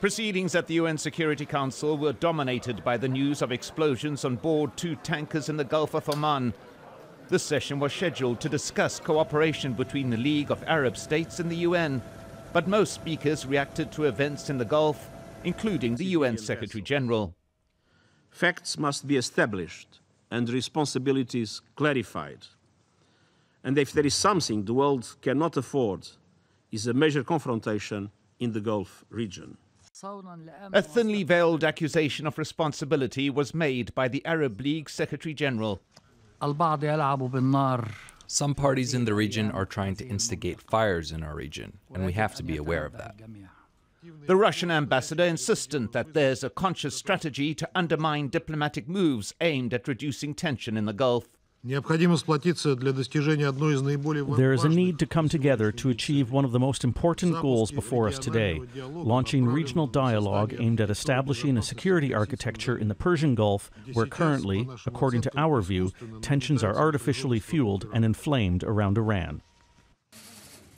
Proceedings at the UN Security Council were dominated by the news of explosions on board two tankers in the Gulf of Oman. This session was scheduled to discuss cooperation between the League of Arab States and the UN, but most speakers reacted to events in the Gulf, including the UN Secretary-General. Facts must be established and responsibilities clarified. And if there is something the world cannot afford, is a major confrontation in the Gulf region. A thinly veiled accusation of responsibility was made by the Arab League Secretary-General. Some parties in the region are trying to instigate fires in our region, and we have to be aware of that. The Russian ambassador insisted that there's a conscious strategy to undermine diplomatic moves aimed at reducing tension in the Gulf. There is a need to come together to achieve one of the most important goals before us today, launching regional dialogue aimed at establishing a security architecture in the Persian Gulf, where currently, according to our view, tensions are artificially fueled and inflamed around Iran.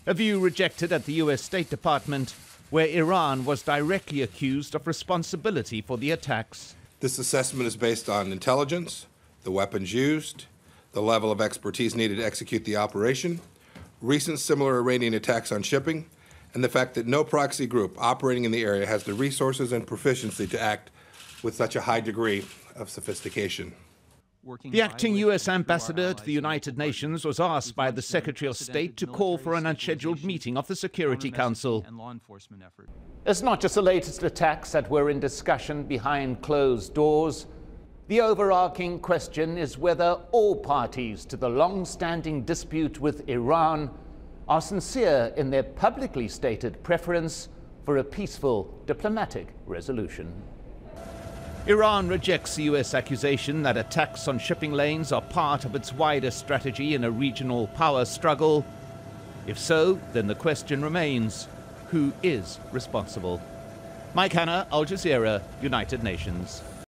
A view rejected at the U.S. State Department, where Iran was directly accused of responsibility for the attacks. This assessment is based on intelligence, the weapons used, the level of expertise needed to execute the operation, recent similar Iranian attacks on shipping, and the fact that no proxy group operating in the area has the resources and proficiency to act with such a high degree of sophistication. The acting U.S. ambassador to the United Nations was asked by the Secretary of State to call for an unscheduled meeting of the Security Council. It's not just the latest attacks that were in discussion behind closed doors. The overarching question is whether all parties to the long-standing dispute with Iran are sincere in their publicly stated preference for a peaceful diplomatic resolution. Iran rejects the U.S. accusation that attacks on shipping lanes are part of its wider strategy in a regional power struggle. If so, then the question remains, who is responsible? Mike Hanna, Al Jazeera, United Nations.